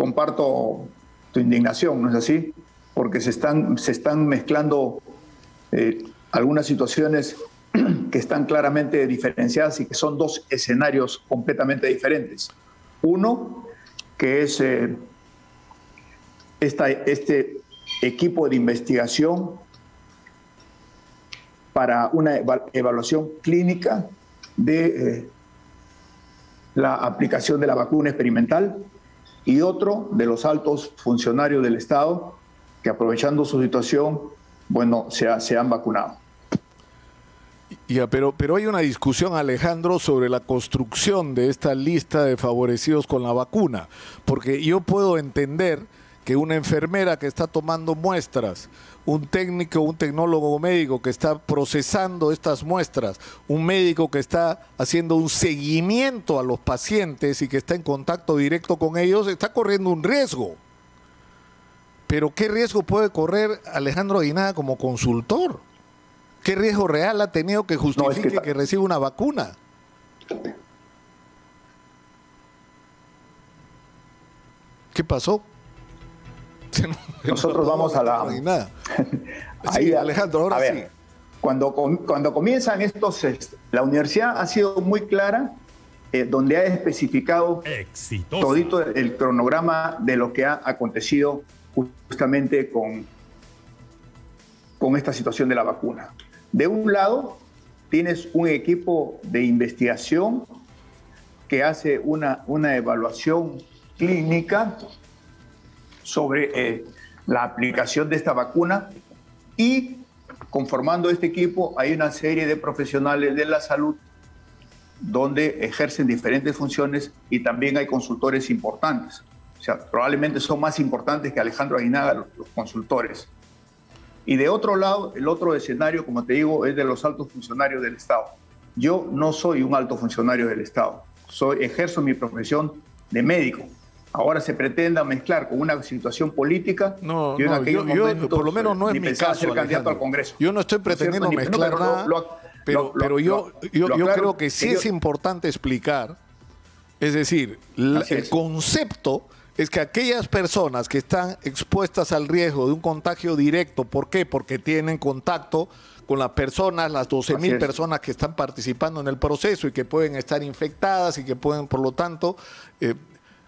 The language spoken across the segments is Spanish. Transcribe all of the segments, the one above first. comparto tu indignación, ¿no es así? Porque se están mezclando algunas situaciones que están claramente diferenciadas y que son dos escenarios completamente diferentes. Uno, que es este equipo de investigación para una evaluación clínica de la aplicación de la vacuna experimental, y otro de los altos funcionarios del Estado que, aprovechando su situación, bueno, se han vacunado. Ya, pero hay una discusión, Alejandro, sobre la construcción de esta lista de favorecidos con la vacuna, porque yo puedo entender que una enfermera que está tomando muestras, un técnico, un tecnólogo médico que está procesando estas muestras, un médico que está haciendo un seguimiento a los pacientes y que está en contacto directo con ellos, está corriendo un riesgo. Pero ¿qué riesgo puede correr Alejandro Aguinaga como consultor? ¿Qué riesgo real ha tenido que justifique que reciba una vacuna? ¿Qué pasó? Nosotros vamos a la... Ahí, Alejandro, ahora sí. Cuando comienzan estos... La universidad ha sido muy clara, donde ha especificado todito el cronograma de lo que ha acontecido justamente con esta situación de la vacuna. De un lado, tienes un equipo de investigación que hace una evaluación clínica sobre la aplicación de esta vacuna, y conformando este equipo hay una serie de profesionales de la salud donde ejercen diferentes funciones, y también hay consultores importantes. O sea, probablemente son más importantes que Alejandro Aguinaga los consultores. Y de otro lado, el otro escenario, como te digo, es de los altos funcionarios del Estado. Yo no soy un alto funcionario del Estado, ejerzo mi profesión de médico. Ahora se pretenda mezclar con una situación política. No, yo, en aquel momento, por lo menos no es mi caso, ser candidato al Congreso. Yo no estoy pretendiendo mezclar nada, pero yo creo que sí es importante explicar. Es decir, el concepto es que aquellas personas que están expuestas al riesgo de un contagio directo, ¿por qué? Porque tienen contacto con las personas, las 12.000 personas que están participando en el proceso y que pueden estar infectadas y que pueden, por lo tanto,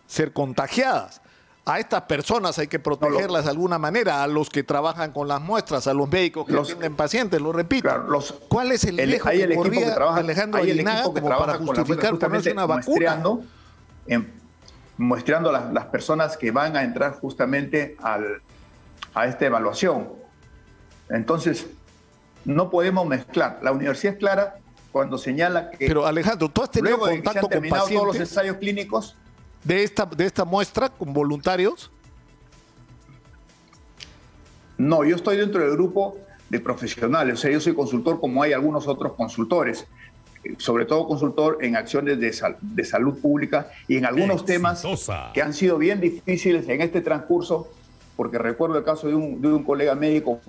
ser contagiadas. A estas personas hay que protegerlas de alguna manera, a los que trabajan con las muestras, a los médicos que atienden pacientes, lo repito. Claro, ¿cuál es el riesgo que corría Alejandro Aguinaga como para justificar ponerse una vacuna? Muestreando las personas que van a entrar justamente a esta evaluación. Entonces, no podemos mezclar. La universidad es clara cuando señala que... Pero, Alejandro, ¿tú has tenido contacto con pacientes? Todos los ensayos clínicos... ¿De esta muestra con voluntarios? No, yo estoy dentro del grupo de profesionales. O sea, yo soy consultor, como hay algunos otros consultores. Sobre todo consultor en acciones de salud pública y en algunos temas que han sido bien difíciles en este transcurso, porque recuerdo el caso de un colega médico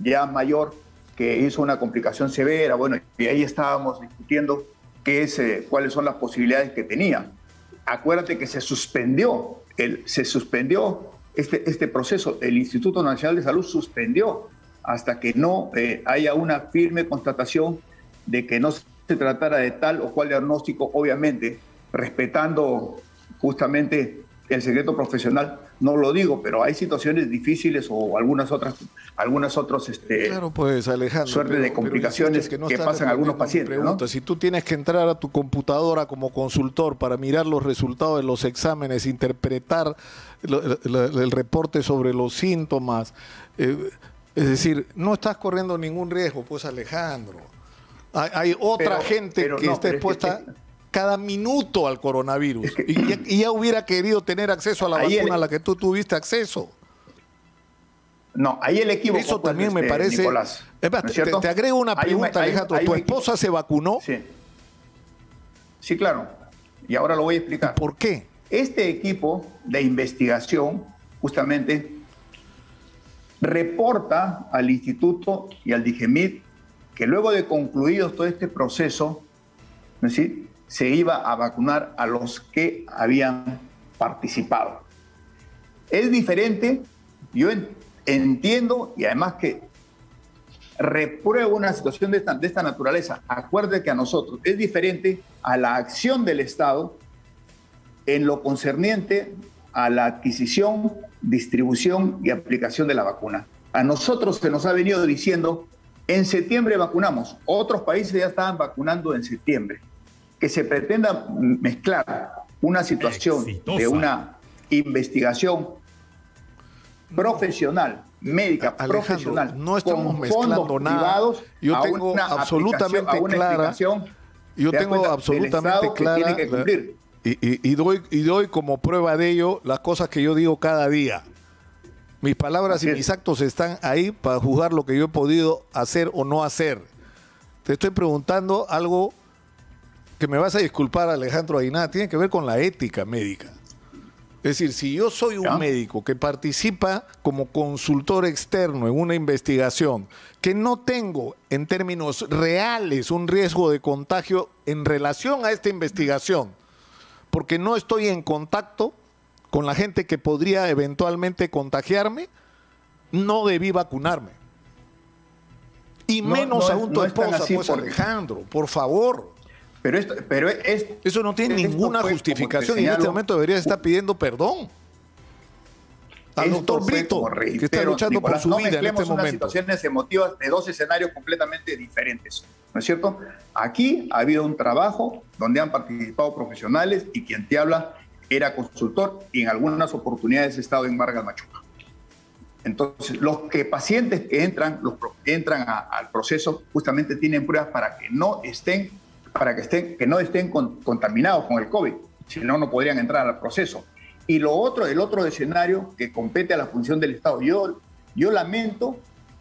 ya mayor que hizo una complicación severa. Bueno, y ahí estábamos discutiendo cuáles son las posibilidades que tenía. Acuérdate que se suspendió este proceso. El Instituto Nacional de Salud suspendió hasta que no haya una firme constatación de que no se tratara de tal o cual diagnóstico, obviamente, respetando justamente el secreto profesional. No lo digo, pero hay situaciones difíciles o algunas otras claro, pues, Alejandro, suerte de complicaciones que pasan algunos pacientes, ¿no? Si tú tienes que entrar a tu computadora como consultor para mirar los resultados de los exámenes, interpretar el reporte sobre los síntomas, es decir, no estás corriendo ningún riesgo, pues, Alejandro. Hay otra gente que está expuesta... cada minuto al coronavirus, y ya hubiera querido tener acceso a la vacuna a la que tú tuviste acceso. No, ahí el equipo... Eso también me parece... Nicolás, ¿no es cierto? Te agrego una pregunta, Alejandro. ¿Tu esposa se vacunó? Sí. Sí, claro. Y ahora lo voy a explicar. ¿Por qué? Este equipo de investigación, justamente, reporta al Instituto y al DIGEMID que luego de concluido todo este proceso, ¿no es cierto?, se iba a vacunar a los que habían participado. Es diferente, yo entiendo y además que repruebo una situación de esta naturaleza. Acuérdate que a nosotros es diferente a la acción del Estado en lo concerniente a la adquisición, distribución y aplicación de la vacuna. A nosotros se nos ha venido diciendo, en septiembre vacunamos. Otros países ya estaban vacunando en septiembre. Que se pretenda mezclar una situación exitosa de una investigación profesional, médica, Alejandro, profesional, no estamos mezclando nada. Yo tengo absolutamente clara, y doy como prueba de ello las cosas que yo digo cada día. Mis palabras y mis actos están ahí para juzgar lo que yo he podido hacer o no hacer. Te estoy preguntando algo que me vas a disculpar, Alejandro Aguinaga, tiene que ver con la ética médica. Es decir, si yo soy un médico que participa como consultor externo en una investigación, que no tengo en términos reales un riesgo de contagio en relación a esta investigación, porque no estoy en contacto con la gente que podría eventualmente contagiarme, no debí vacunarme. Y menos aún tu esposa, pues, Alejandro, por favor. Eso no tiene ninguna justificación y en este momento debería estar pidiendo perdón al doctor Brito, que está luchando por su vida en este momento. No mezclemos situaciones emotivas de dos escenarios completamente diferentes, ¿no es cierto? Aquí ha habido un trabajo donde han participado profesionales y quien te habla era consultor y en algunas oportunidades he estado en Vargas Machuca. Entonces, pacientes que entran al proceso justamente tienen pruebas para que no estén contaminados con el COVID, si no, no podrían entrar al proceso. Y lo otro, el otro escenario que compete a la función del Estado. Yo lamento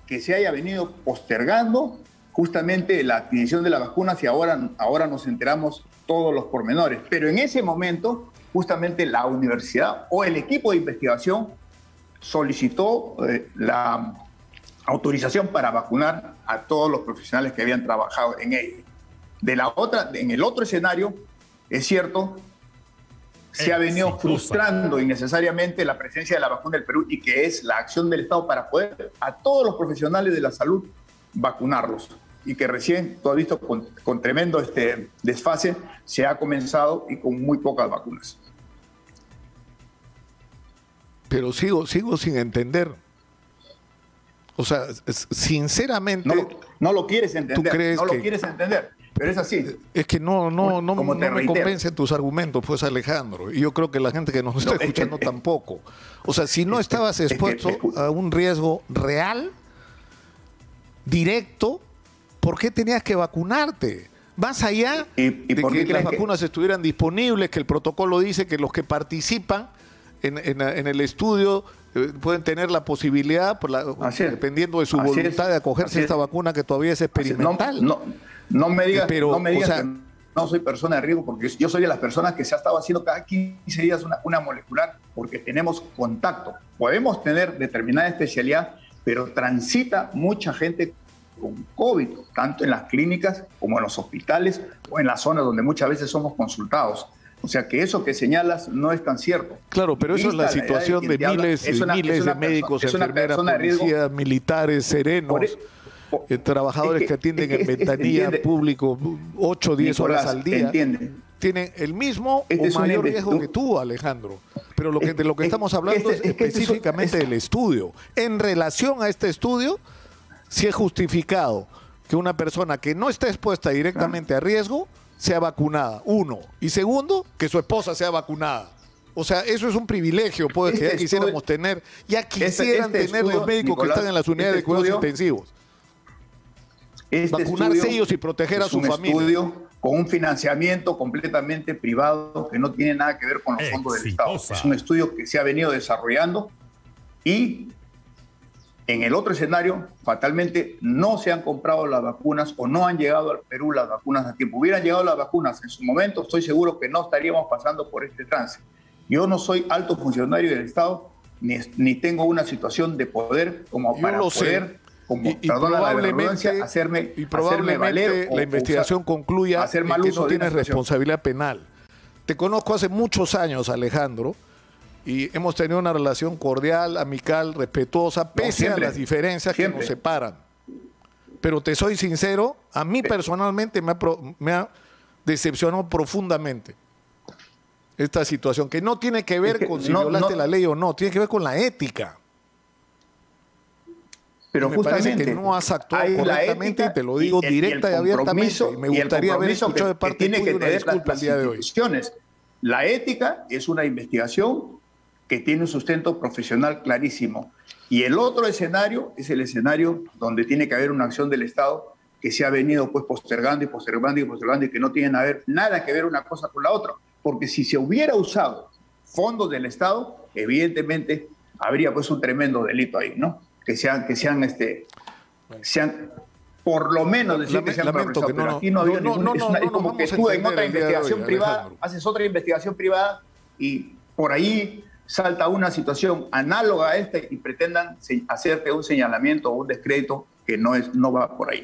que se haya venido postergando justamente la adquisición de las vacunas y ahora nos enteramos todos los pormenores. Pero en ese momento, justamente la universidad o el equipo de investigación solicitó la autorización para vacunar a todos los profesionales que habían trabajado en ello. En el otro escenario, es cierto, se ha venido frustrando innecesariamente la presencia de la vacuna del Perú y que es la acción del Estado para poder a todos los profesionales de la salud vacunarlos. Y que recién, tú has visto, con tremendo desfase, se ha comenzado y con muy pocas vacunas. Pero sigo sin entender. O sea, sinceramente... No lo quieres entender. ¿Tú crees que lo quieres entender? Pero es así. Es que no me convencen tus argumentos, pues, Alejandro. Y yo creo que la gente que nos está escuchando tampoco. O sea, si no estabas expuesto a un riesgo real, directo, ¿por qué tenías que vacunarte? Más allá de que las vacunas estuvieran disponibles, que el protocolo dice que los que participan en el estudio pueden tener la posibilidad, dependiendo de su voluntad, de acogerse a esta vacuna que todavía es experimental. No me digas, que no soy persona de riesgo, porque yo soy de las personas que se ha estado haciendo cada 15 días una molecular, porque tenemos contacto. Podemos tener determinada especialidad, pero transita mucha gente con COVID, tanto en las clínicas como en los hospitales o en las zonas donde muchas veces somos consultados. O sea que eso que señalas no es tan cierto. Claro, pero eso es la situación de miles y miles de médicos, enfermeras, policías, militares, serenos, trabajadores que atienden en ventanilla, público, 8 o 10 horas al día, tienen el mismo o mayor riesgo que tú, Alejandro. Pero de lo que estamos hablando es específicamente del estudio. En relación a este estudio, sí es justificado que una persona que no está expuesta directamente a riesgo sea vacunada, uno. Y segundo, que su esposa sea vacunada. O sea, eso es un privilegio, pues, que ya quisiéramos tener. Ya quisieran tener los médicos que están en las unidades de cuidados intensivos. Vacunarse ellos y proteger a su familia. Estudio con un financiamiento completamente privado que no tiene nada que ver con los fondos del Estado. Es un estudio que se ha venido desarrollando y en el otro escenario, fatalmente, no se han comprado las vacunas o no han llegado al Perú las vacunas a tiempo. Hubieran llegado las vacunas en su momento, estoy seguro que no estaríamos pasando por este trance. Yo no soy alto funcionario del Estado, ni tengo una situación de poder como para poder, hacerme valer. La investigación concluya hacer mal uso que no tienes responsabilidad penal. Te conozco hace muchos años, Alejandro, y hemos tenido una relación cordial, amical, respetuosa, pese a las diferencias que nos separan. Pero te soy sincero, a mí personalmente me ha decepcionado profundamente esta situación, que no tiene que ver con si violaste la ley o no, tiene que ver con la ética. Pero me parece que no has actuado correctamente, y te lo digo directa y abiertamente. Y me gustaría haber escuchado de parte tuya una disculpa el día de hoy. La ética es una investigación que tiene un sustento profesional clarísimo. Y el otro escenario es el escenario donde tiene que haber una acción del Estado que se ha venido pues postergando y postergando y postergando y que no tiene nada que ver una cosa con la otra. Porque si se hubiera usado fondos del Estado, evidentemente habría pues un tremendo delito ahí, ¿no? Por lo menos decir que sean progresado, pero aquí no había ninguna... Es como que tú en otra investigación privada, haces otra investigación privada y por ahí salta una situación análoga a esta y pretendan hacerte un señalamiento o un descrédito que no va por ahí.